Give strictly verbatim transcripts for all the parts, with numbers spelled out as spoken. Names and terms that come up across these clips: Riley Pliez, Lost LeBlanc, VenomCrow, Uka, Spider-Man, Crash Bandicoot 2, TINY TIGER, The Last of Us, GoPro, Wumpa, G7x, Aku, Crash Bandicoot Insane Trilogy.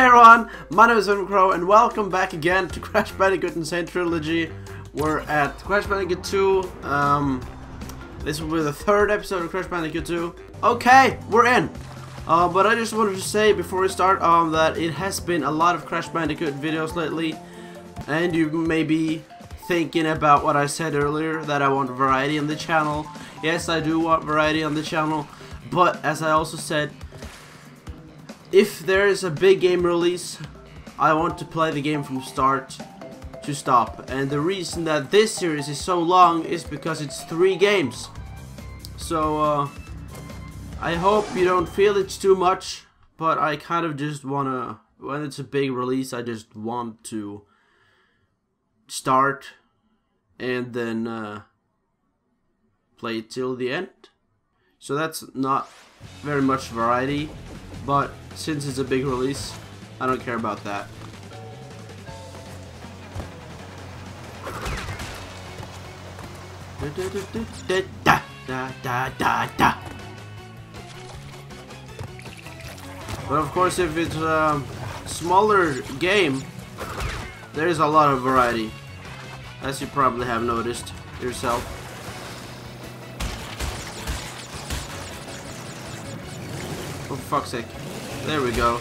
Hey everyone, my name is VenomCrow and welcome back again to Crash Bandicoot Insane Trilogy. We're at Crash Bandicoot two. Um, this will be the third episode of Crash Bandicoot two. Okay, we're in. Uh, but I just wanted to say before we start um, that it has been a lot of Crash Bandicoot videos lately. And you may be thinking about what I said earlier, that I want variety on the channel. Yes, I do want variety on the channel. But as I also said, if there is a big game release, I want to play the game from start to stop. And the reason that this series is so long is because it's three games. So uh, I hope you don't feel it's too much, but I kind of just wanna, when it's a big release, I just want to start and then uh, play till the end. So that's not very much variety. But since it's a big release, I don't care about that. But of course, if it's a smaller game, there is a lot of variety, as you probably have noticed yourself. For fuck's sake. There we go.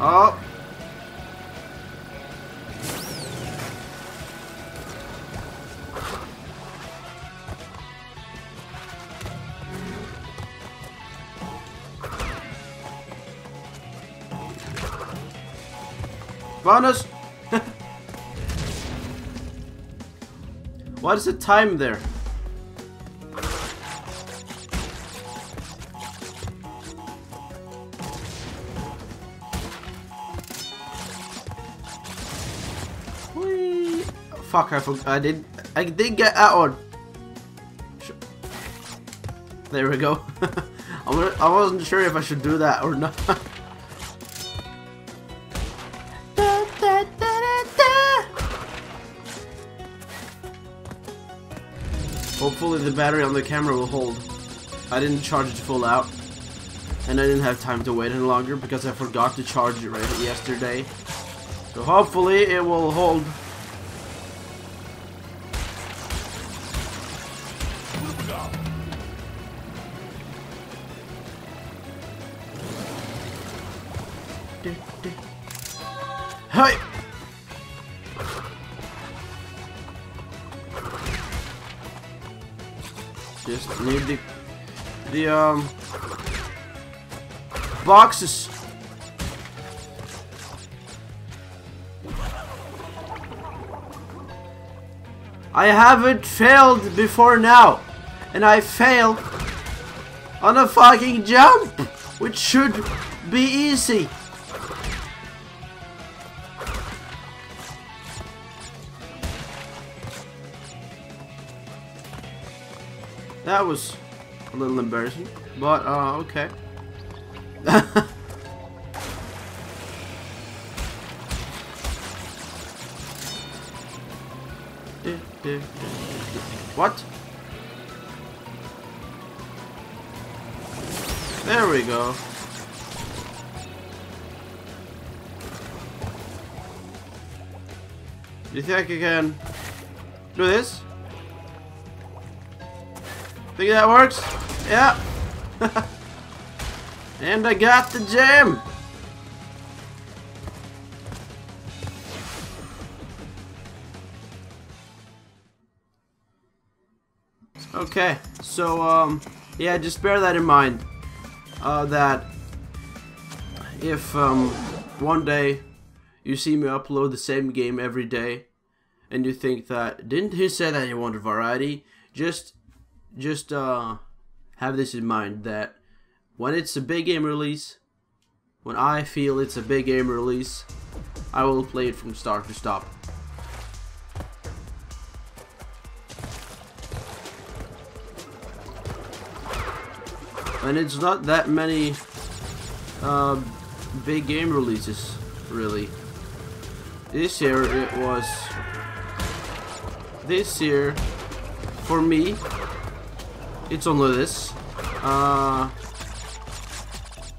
Oh. Bonus. What is the time there? Whee! Fuck! I forgot. I did. I did get that one. There we go. I wasn't sure if I should do that or not. Hopefully the battery on the camera will hold. I didn't charge it full out. And I didn't have time to wait any longer because I forgot to charge it right yesterday. So hopefully it will hold. Hey! Just need the the um boxes. I haven't failed before now, and I fail on a fucking jump, which should be easy. That was a little embarrassing, but uh, okay. What? There we go. Do you think I can do this? Think that works? Yeah. And I got the gem. Okay, so um, yeah, just bear that in mind. Uh, that if um, one day you see me upload the same game every day, and you think that didn't he say that he wanted variety, just Just uh, have this in mind that when it's a big game release, when I feel it's a big game release, I will play it from start to stop. And it's not that many uh, big game releases, really. This year it was... This year... for me, it's only this. Uh,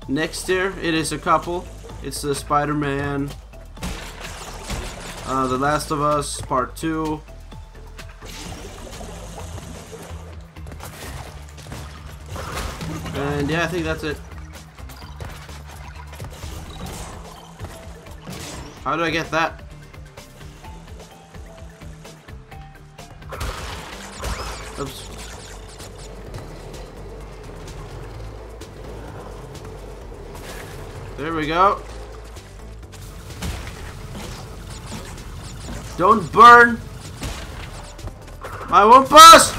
next year, it is a couple. It's the Spider-Man, uh, The Last of Us Part two. And yeah, I think that's it. How do I get that? Oops. There we go. Don't burn my Wumpas!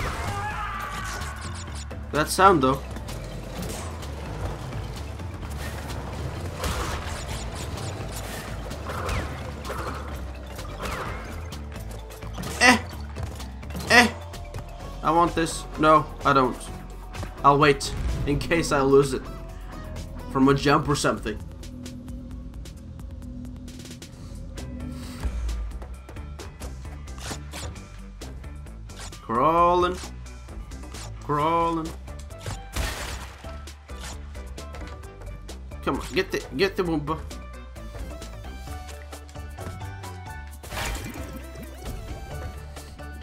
That sound though. Eh! Eh! I want this. No, I don't. I'll wait in case I lose it from a jump or something. Crawling, crawling. Come on, get the get the Wumpa.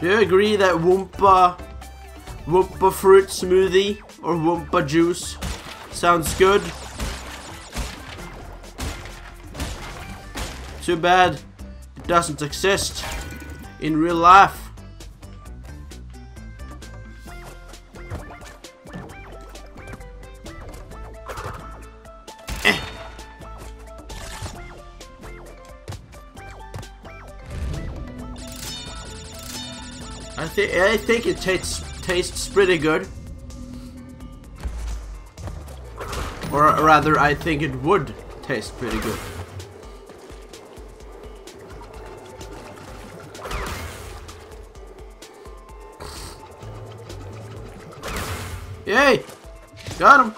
Do you agree that Wumpa, Wumpa fruit smoothie or Wumpa juice sounds good? Too bad it doesn't exist in real life. Eh. I think I think it tastes tastes pretty good. Or rather, I think it would taste pretty good. Yay! Got him!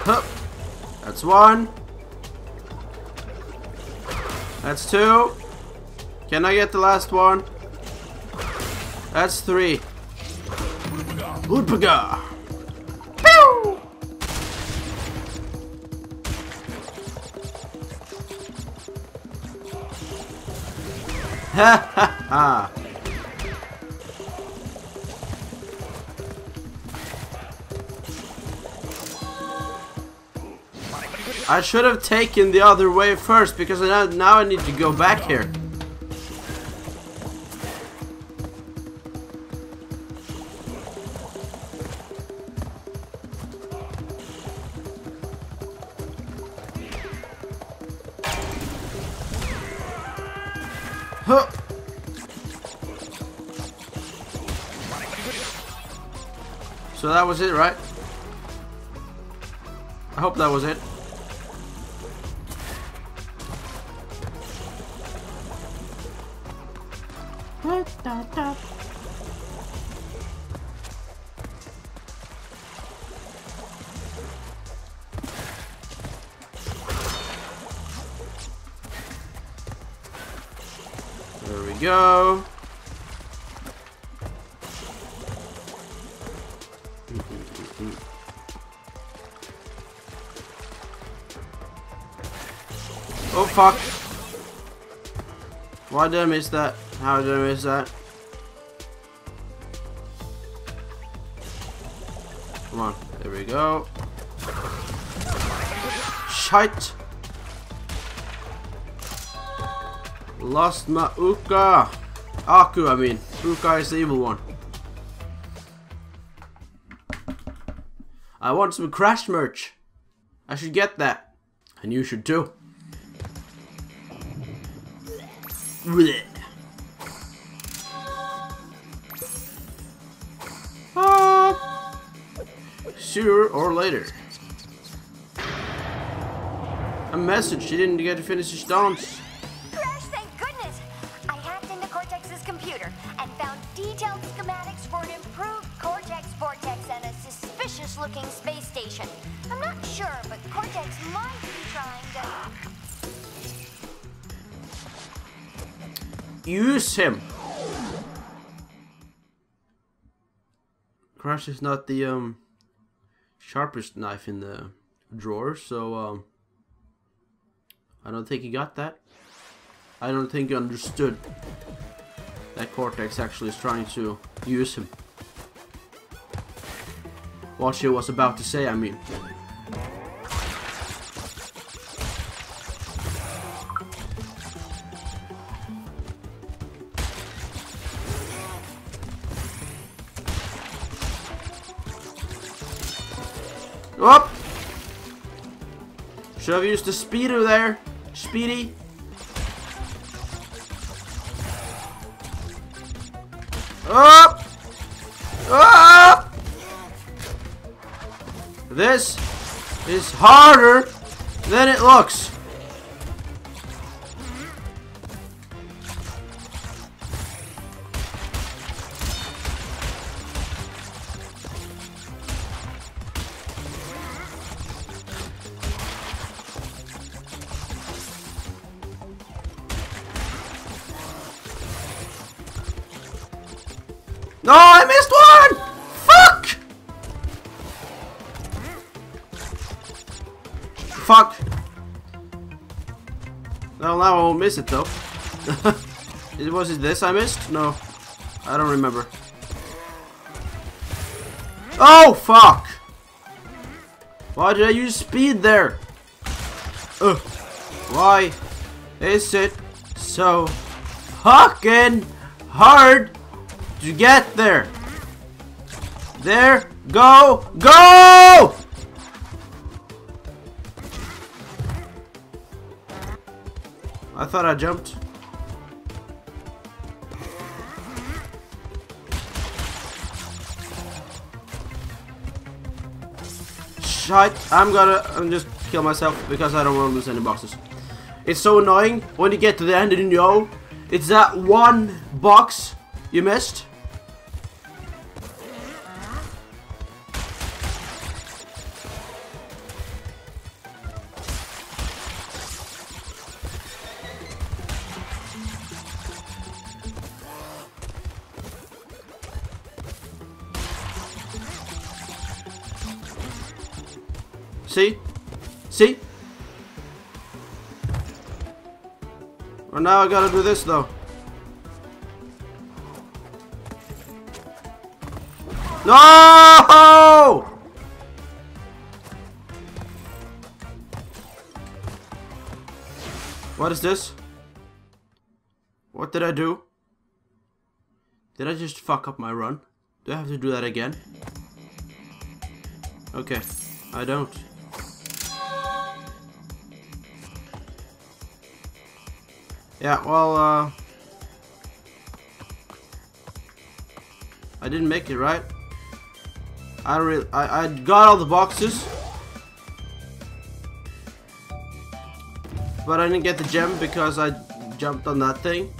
Huh. That's one. That's two. Can I get the last one? That's three. Woodpaga! Pew! Ha ha ha! I should have taken the other way first, because now, now I need to go back here. Huh. So that was it, right? I hope that was it. There we go. Oh fuck. Why did I miss that? How did I miss that? Come on, there we go. Shite! Lost my Uka! Aku, I mean. Uka is the evil one. I want some Crash merch. I should get that. And you should too. Blech. Ah. Sooner or later. A message. She didn't get to finish his dance. Looking space station. I'm not sure, but Cortex might be trying to... Use him! Crash is not the um, sharpest knife in the drawer, so um, I don't think he got that. I don't think he understood that Cortex actually is trying to use him. What she was about to say, I mean. Up! Should have used the speeder there, Speedy. Up! Up! This is harder than it looks. No, I missed one! Fuck! Fuck. Well, now I won't miss it, though. Was it this I missed? No. I don't remember. Oh, fuck! Why did I use speed there? Ugh. Why is it so fucking hard? You get there. There. Go. Go. I thought I jumped. Shit. I'm gonna I'm just kill myself because I don't want to lose any boxes. It's so annoying when you get to the end and you know it's that one box you missed. See? See? Well, now I gotta do this though. No! What is this? What did I do? Did I just fuck up my run? Do I have to do that again? Okay, I don't. Yeah, well, uh... I didn't make it, right? I really, I, I got all the boxes, but I didn't get the gem because I jumped on that thing.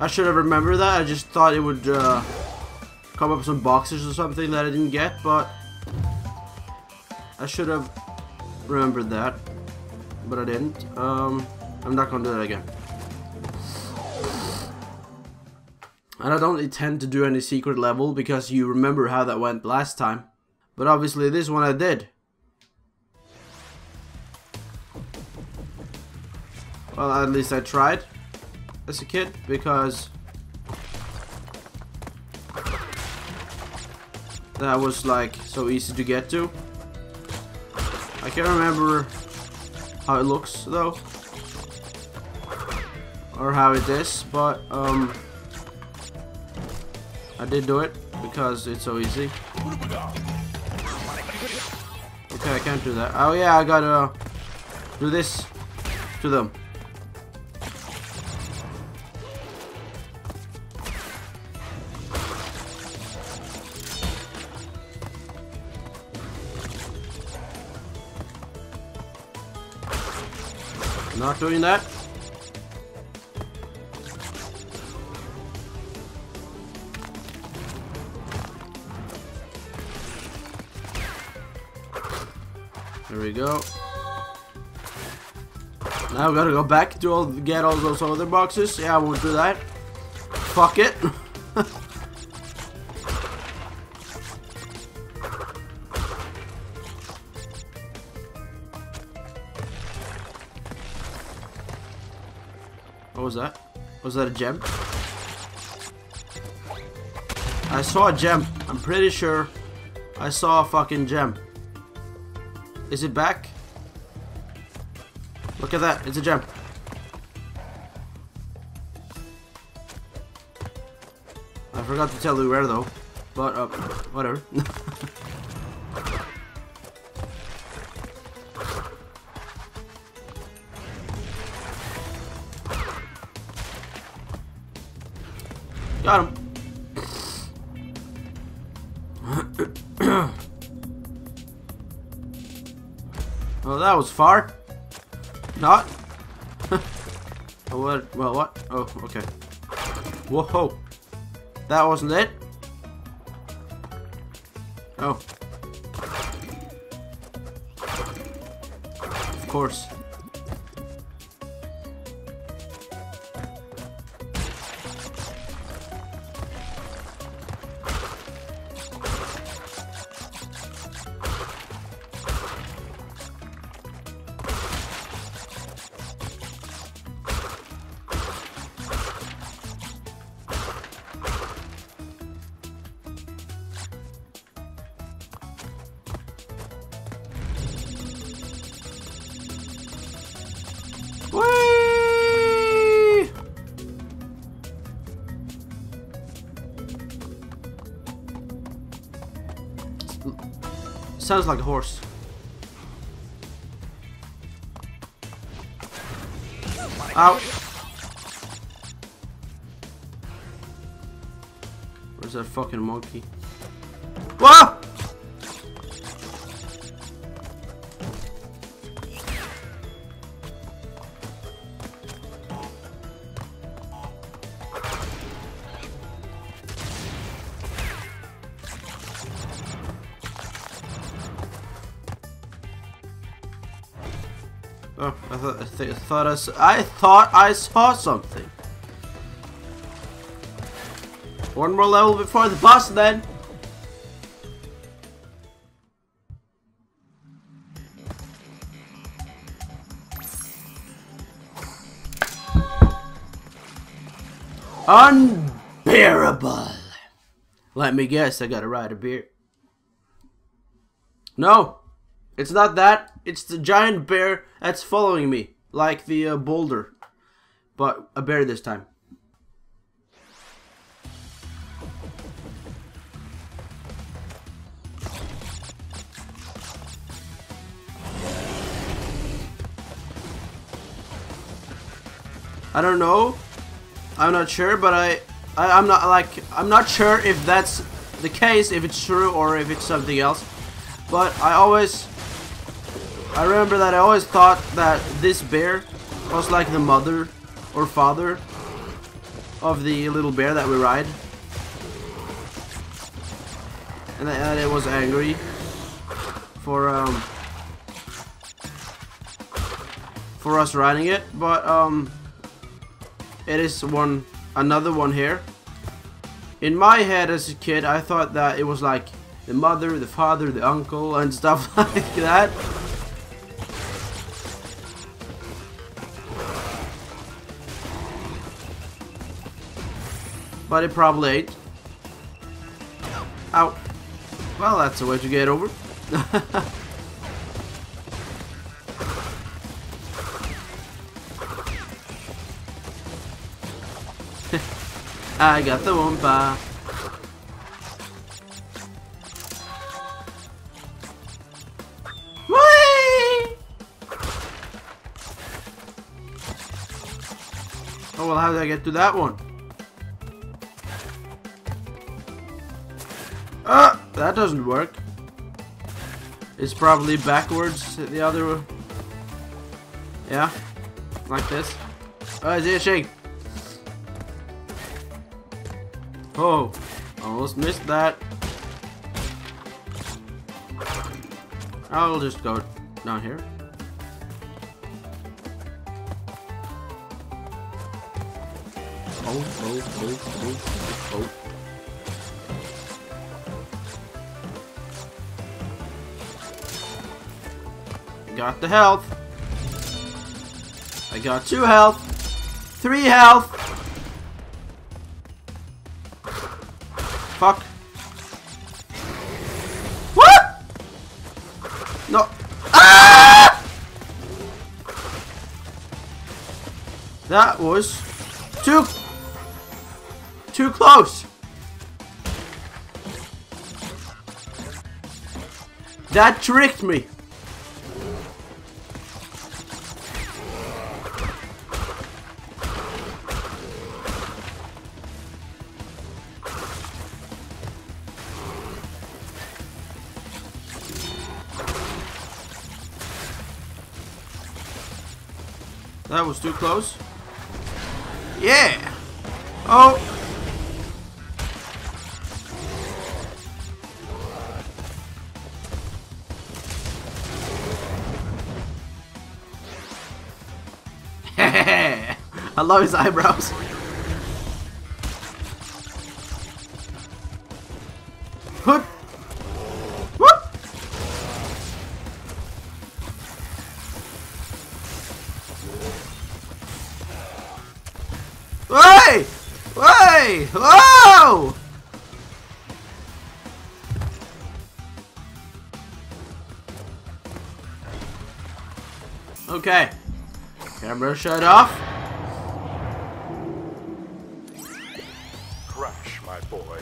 I should have remembered that. I just thought it would uh, come up with some boxes or something that I didn't get, but I should have remembered that, but I didn't. Um, I'm not gonna do that again. And I don't intend to do any secret level because you remember how that went last time. But obviously this one I did. Well, at least I tried as a kid because that was like so easy to get to. I can't remember how it looks though. Or how it is, but um... I did do it because it's so easy. Okay, I can't do that. Oh yeah, I gotta uh, do this to them. Not doing that. There we go. Now we gotta go back to all, get all those other boxes. Yeah, I won't do that. Fuck it. What was that? Was that a gem? I saw a gem. I'm pretty sure I saw a fucking gem. Is it back? Look at that. It's a gem. I forgot to tell you where though. But, uh, whatever. Got him. Well, that was far. Not. Oh, what? Well, what? Oh, okay. Whoa. That wasn't it. Oh. Of course. Whee! Sounds like a horse. Ow! Where's that fucking monkey? Whoa! Oh, I thought I, th I thought I s I thought I saw something. One more level before the boss, then. Unbearable. Let me guess. I gotta ride a bear. No. It's not that. It's the giant bear that's following me, like the uh, boulder, but a bear this time. I don't know. I'm not sure, but I, I I'm not like I'm not sure if that's the case, if it's true or if it's something else. But I always. I remember that I always thought that this bear was like the mother or father of the little bear that we ride. And that it was angry for um for us riding it, but um it is one another one here. In my head as a kid I thought that it was like the mother, the father, the uncle and stuff like that. But it probably ain't. Ow. Well, that's the way to get over. I got the Wumpa. Oh, well, how did I get to that one? Ah, that doesn't work. It's probably backwards the other way. Yeah, like this. Oh, it's itching. Oh, almost missed that. I'll just go down here. move, move, move, move, move. I got the health. I got two health. Three health. Fuck. What? No. Ah! That was too too close. That tricked me. That was too close. Yeah. Oh. I love his eyebrows. What? Hey! Hey! Whoa! Okay. Camera shut off. Crash, my boy.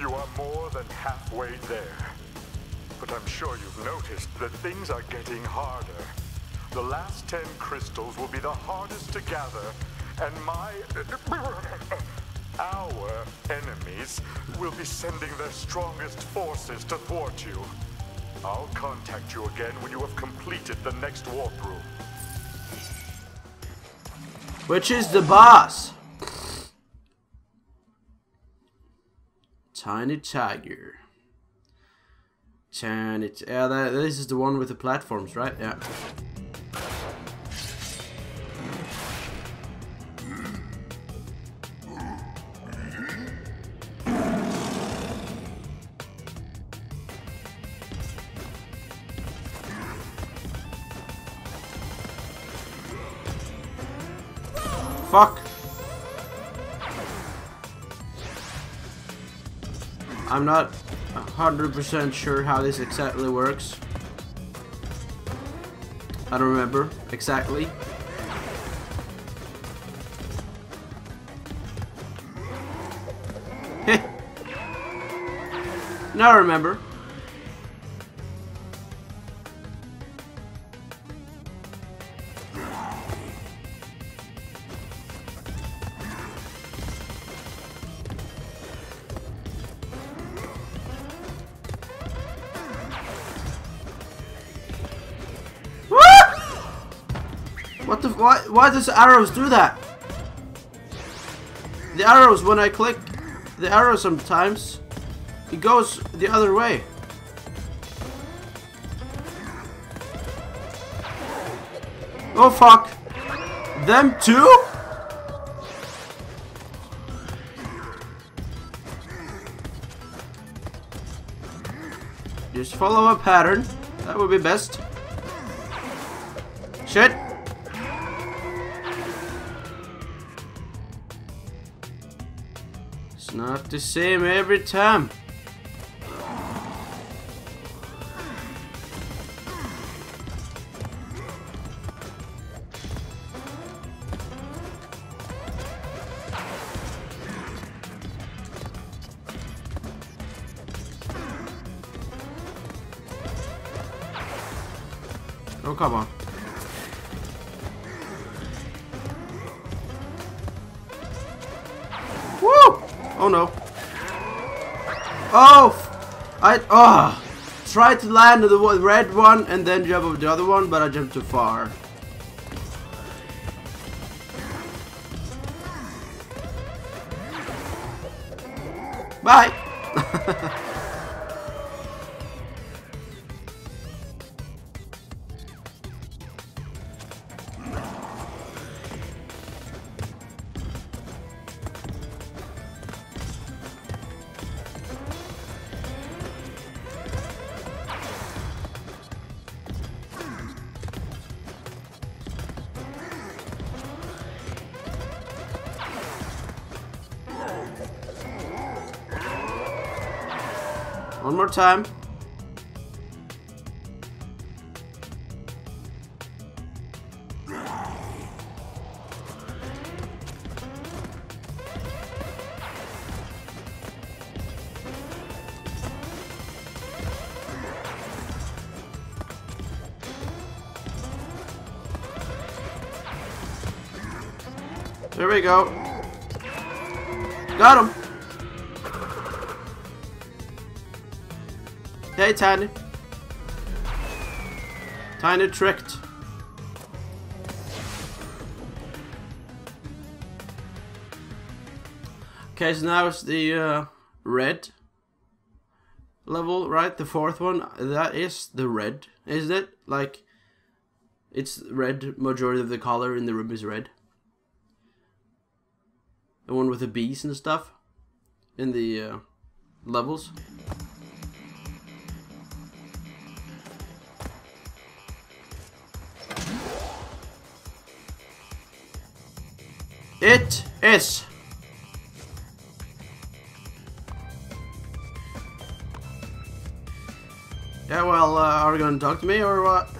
You are more than halfway there. But I'm sure you've noticed that things are getting harder. The last ten crystals will be the hardest to gather. And my, our enemies will be sending their strongest forces toward you. I'll contact you again when you have completed the next warp room. Which is the boss? Tiny Tiger. Tiny, yeah, that, this is the one with the platforms, right? Yeah. Fuck. I'm not one hundred percent sure how this exactly works. I don't remember exactly. Now I remember. What the f- why, why does arrows do that? The arrows, when I click the arrow sometimes, it goes the other way. Oh fuck! Them too? Just follow a pattern. That would be best. Shit! Not the same every time. Oh, come on. Oh no. Oh! I oh, tried to land on the red one and then jump over the other one, but I jumped too far. Bye! One more time. There we go. Got him. Hey, Tiny. Tiny tricked. Okay, so now it's the uh, red level, right? The fourth one. That is the red, isn't it? Like, it's red. Majority of the color in the room is red. The one with the bees and stuff in the uh, levels. It is. Yeah, well, uh, are you gonna talk to me or what?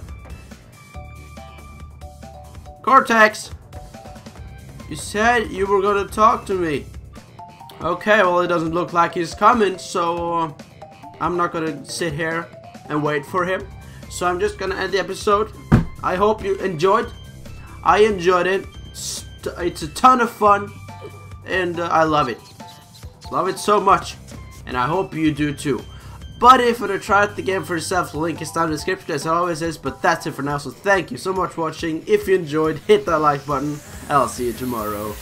Cortex! You said you were gonna talk to me. Okay, well, it doesn't look like he's coming, so uh, I'm not gonna sit here and wait for him. So I'm just gonna end the episode. I hope you enjoyed. I enjoyed it. It's a ton of fun, and uh, I love it. Love it so much, and I hope you do too. But if you want to try out the game for yourself, the link is down in the description as it always is. But that's it for now, so thank you so much for watching. If you enjoyed, hit that like button. I'll see you tomorrow.